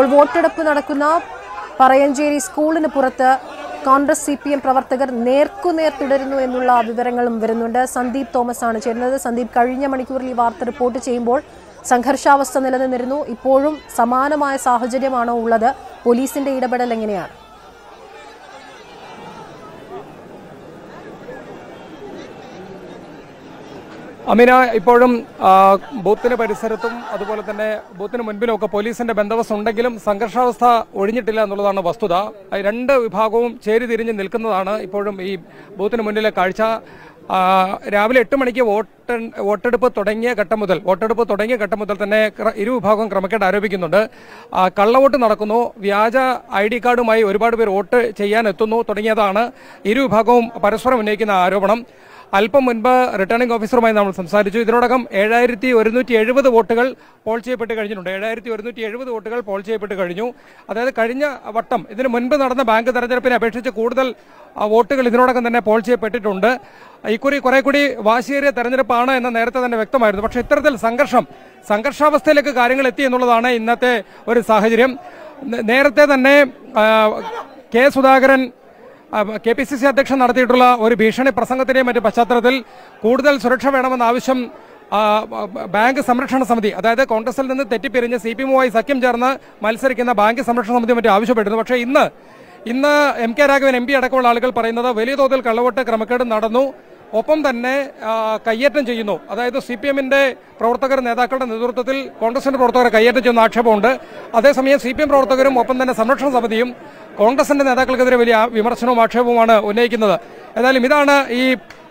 ഇപ്പോൾ വോട്ടെടുപ്പ് നടക്കുന്ന പറയഞ്ചേരി സ്കൂളിന് പുറത്ത് കോൺഗ്രസ് സിപിഎം പ്രവർത്തകർ നേർക്കുനേർ തുടരുന്നു എന്നുള്ള വിവരങ്ങളും വരുന്നുണ്ട്. സന്ദീപ് തോമസ് ആണ് ചേരുന്നത്. സന്ദീപ്, കഴിഞ്ഞ മണിക്കൂറിൽ ഈ വാർത്ത റിപ്പോർട്ട് ചെയ്യുമ്പോൾ സംഘർഷാവസ്ഥ നിലനിന്നിരുന്നു. ഇപ്പോഴും സമാനമായ സാഹചര്യമാണോ ഉള്ളത്? പോലീസിന്റെ ഇടപെടൽ എങ്ങനെയാണ്? അമീന, ഇപ്പോഴും ബൂത്തിന് പരിസരത്തും അതുപോലെ തന്നെ ബൂത്തിന് മുൻപിലും ഒക്കെ പോലീസിന്റെ ബന്ദോബസ്ത് ഉണ്ടെങ്കിലും സംഘർഷാവസ്ഥ ഒഴിഞ്ഞിട്ടില്ല എന്നുള്ളതാണ് വസ്തുത. രണ്ട് വിഭാഗവും ചേരി തിരിഞ്ഞ് നിൽക്കുന്നതാണ് ഇപ്പോഴും ഈ ബൂത്തിന് മുന്നിലെ കാഴ്ച. രാവിലെ 8 മണിക്ക് വോട്ടെടുപ്പ് തുടങ്ങിയ ഘട്ടം മുതൽ തന്നെ ഇരു വിഭാഗവും ക്രമക്കേട് ആരോപിക്കുന്നുണ്ട്. കള്ളവോട്ട് നടക്കുന്നു, വ്യാജ ID കാർഡുമായി ഒരുപാട് പേർ വോട്ട് ചെയ്യാൻ എത്തുന്നു തുടങ്ങിയതാണ് ഇരു വിഭാഗവും പരസ്പരം ഉന്നയിക്കുന്ന ആരോപണം. അല്പം മുൻപ് റിട്ടേണിംഗ് ഓഫീസറുമായി നമ്മൾ സംസാരിച്ചു. ഇതിനോടകം 7170 വോട്ടുകൾ പോൾ ചെയ്യപ്പെട്ട് കഴിഞ്ഞിട്ടുണ്ട്. 7170 വോട്ടുകൾ പോൾ ചെയ്യപ്പെട്ട് കഴിഞ്ഞു. അതായത് കഴിഞ്ഞ വട്ടം ഇതിന് മുൻപ് നടന്ന ബാങ്ക് തെരഞ്ഞെടുപ്പിനെ അപേക്ഷിച്ച് കൂടുതൽ വോട്ടുകൾ ഇതിനോടകം തന്നെ പോൾ ചെയ്യപ്പെട്ടിട്ടുണ്ട്. ഇക്കുറി കുറെ കൂടി വാശിയേറിയ തെരഞ്ഞെടുപ്പാണ് എന്ന് നേരത്തെ തന്നെ വ്യക്തമായിരുന്നു. പക്ഷേ ഇത്തരത്തിൽ സംഘർഷാവസ്ഥയിലേക്ക് കാര്യങ്ങൾ എത്തി എന്നുള്ളതാണ് ഇന്നത്തെ ഒരു സാഹചര്യം. നേരത്തെ തന്നെ KE Sudhakaran KPCC അധ്യക്ഷൻ നടത്തിയിട്ടുള്ള ഒരു ഭീഷണി പ്രസംഗത്തിൻ്റെയും മറ്റ് പശ്ചാത്തലത്തിൽ കൂടുതൽ സുരക്ഷ വേണമെന്ന ആവശ്യം ബാങ്ക് സംരക്ഷണ സമിതി, അതായത് കോൺഗ്രസിൽ നിന്ന് തെറ്റിപ്പിരിഞ്ഞ് CPM-മായി സഖ്യം ചേർന്ന് മത്സരിക്കുന്ന ബാങ്ക് സംരക്ഷണ സമിതി മറ്റും ആവശ്യപ്പെട്ടിരുന്നു. പക്ഷേ ഇന്ന് MK Raghavan MP അടക്കമുള്ള ആളുകൾ പറയുന്നത് വലിയ തോതിൽ കള്ളവോട്ട് ക്രമക്കേട് നടന്നു, ഒപ്പം തന്നെ കയ്യേറ്റം ചെയ്യുന്നു, അതായത് CPM-ന്റെ പ്രവർത്തകർ നേതാക്കളുടെ നേതൃത്വത്തിൽ കോൺഗ്രസിന്റെ പ്രവർത്തകരെ കയ്യേറ്റം ചെയ്യുന്ന ആക്ഷേപമുണ്ട്. അതേസമയം CPM പ്രവർത്തകരും ഒപ്പം തന്നെ സംരക്ഷണ സമിതിയും കോൺഗ്രസിന്റെ നേതാക്കൾക്കെതിരെ വലിയ വിമർശനവും ആക്ഷേപവുമാണ് ഉന്നയിക്കുന്നത്. ഏതായാലും ഇതാണ് ഈ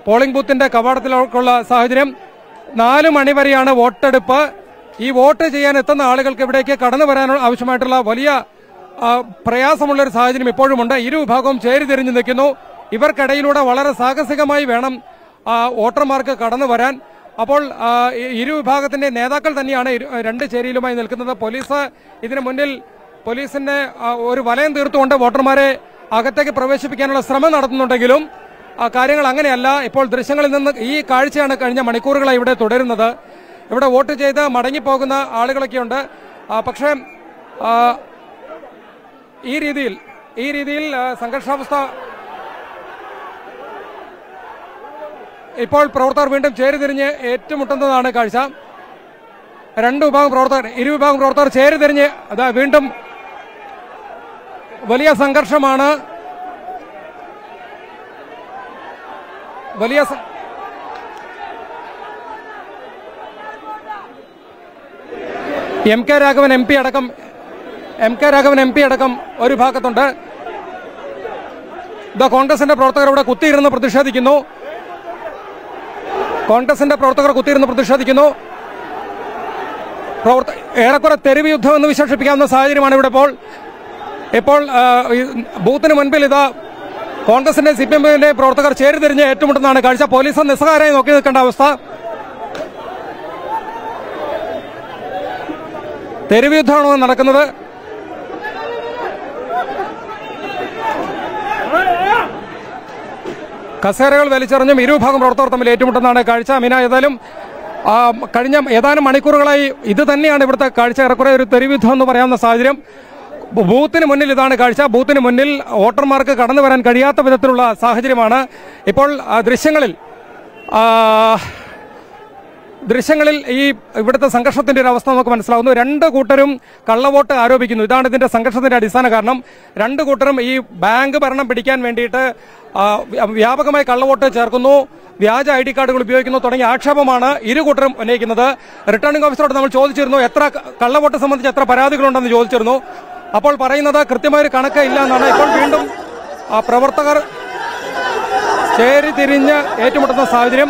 പോളിംഗ് ബൂത്തിന്റെ കവാടത്തിലേക്കുള്ള സാഹചര്യം. 4 മണി വരെയാണ് വോട്ടെടുപ്പ്. ഈ വോട്ട് ചെയ്യാൻ എത്തുന്ന ആളുകൾക്ക് ഇവിടേക്ക് കടന്നു വരാൻ ആവശ്യമായിട്ടുള്ള വലിയ പ്രയാസമുള്ളൊരു സാഹചര്യം ഇപ്പോഴുമുണ്ട്. ഇരു വിഭാഗവും ചേരി തിരിഞ്ഞു നിൽക്കുന്നു. ഇവർക്കിടയിലൂടെ വളരെ സാഹസികമായി വേണം വോട്ടർമാർക്ക് കടന്നു വരാൻ. അപ്പോൾ ഇരു വിഭാഗത്തിൻ്റെ നേതാക്കൾ തന്നെയാണ് രണ്ട് ചേരിയിലുമായി നിൽക്കുന്നത്. പോലീസ് ഇതിന് മുന്നിൽ പോലീസിൻ്റെ ഒരു വലയം തീർത്തുകൊണ്ട് വോട്ടർമാരെ അകത്തേക്ക് പ്രവേശിപ്പിക്കാനുള്ള ശ്രമം നടത്തുന്നുണ്ടെങ്കിലും കാര്യങ്ങൾ അങ്ങനെയല്ല. ഇപ്പോൾ ദൃശ്യങ്ങളിൽ നിന്ന് ഈ കാഴ്ചയാണ് കഴിഞ്ഞ മണിക്കൂറുകളായി ഇവിടെ തുടരുന്നത്. ഇവിടെ വോട്ട് ചെയ്ത് മടങ്ങിപ്പോകുന്ന ആളുകളൊക്കെയുണ്ട്. പക്ഷേ ഈ രീതിയിൽ സംഘർഷാവസ്ഥ ഇപ്പോൾ പ്രവർത്തകർ വീണ്ടും ചേരിതിരിഞ്ഞ് ഏറ്റുമുട്ടുന്നതാണ് കാഴ്ച. ഇരു വിഭാഗം പ്രവർത്തകർ ചേരിതിരിഞ്ഞ് അതാ വീണ്ടും MK Raghavan MP അടക്കം ഒരു ഭാഗത്തുണ്ട്. കോൺഗ്രസിന്റെ പ്രവർത്തകർ ഇവിടെ കുത്തിയിരുന്ന് പ്രതിഷേധിക്കുന്നു. ഏറെക്കുറെ തെരുവ് യുദ്ധം എന്ന് വിശേഷിപ്പിക്കാവുന്ന സാഹചര്യമാണ് ഇവിടെ ഇപ്പോൾ. ഇപ്പോൾ ബൂത്തിന് മുൻപിൽ ഇതാ കോൺഗ്രസിന്റെ CPM-ന്റെ പ്രവർത്തകർ ചേരിതിരിഞ്ഞ് ഏറ്റുമുട്ടുന്നതാണ് കാഴ്ച. പോലീസ് നിസ്സഹായരായി നോക്കി നിൽക്കേണ്ട അവസ്ഥ. തെരുവ് യുദ്ധമാണോ നടക്കുന്നത്? കസേരകൾ വലിച്ചെറിഞ്ഞും ഇരുവിഭാഗം പ്രവർത്തകർ തമ്മിൽ ഏറ്റുമുട്ടുന്നതാണ് കാഴ്ച. മീന, ഏതായാലും കഴിഞ്ഞ ഏതാനും മണിക്കൂറുകളായി ഇത് തന്നെയാണ് ഇവിടുത്തെ കാഴ്ച. ഏറെക്കുറെ ഒരു തെരുവുദ്ധം എന്ന് പറയാവുന്ന സാഹചര്യം. ബൂത്തിന് മുന്നിൽ ഇതാണ് കാഴ്ച. ബൂത്തിന് മുന്നിൽ വോട്ടർമാർക്ക് കടന്നു വരാൻ കഴിയാത്ത വിധത്തിലുള്ള സാഹചര്യമാണ് ഇപ്പോൾ ദൃശ്യങ്ങളിൽ ഈ ഇവിടുത്തെ സംഘർഷത്തിൻ്റെ ഒരു അവസ്ഥ നമുക്ക് മനസ്സിലാകുന്നു. രണ്ട് കൂട്ടരും കള്ളവോട്ട് ആരോപിക്കുന്നു. ഇതാണ് ഇതിൻ്റെ സംഘർഷത്തിൻ്റെ അടിസ്ഥാന കാരണം. രണ്ട് കൂട്ടരും ഈ ബാങ്ക് ഭരണം പിടിക്കാൻ വേണ്ടിയിട്ട് വ്യാപകമായി കള്ളവോട്ട് ചേർക്കുന്നു, വ്യാജ ID കാർഡുകൾ ഉപയോഗിക്കുന്നു തുടങ്ങിയ ആക്ഷേപമാണ് ഇരു കൂട്ടരും ഉന്നയിക്കുന്നത്. റിട്ടേണിംഗ് ഓഫീസറോട് നമ്മൾ ചോദിച്ചിരുന്നു എത്ര കള്ളവോട്ട് സംബന്ധിച്ച് എത്ര പരാതികളുണ്ടെന്ന് ചോദിച്ചിരുന്നു. അപ്പോൾ പറയുന്നത് കൃത്യമായൊരു കണക്ക് ഇല്ല എന്നാണ്. ഇപ്പോൾ വീണ്ടും പ്രവർത്തകർ ചേരി തിരിഞ്ഞ് ഏറ്റുമുട്ടുന്ന സാഹചര്യം.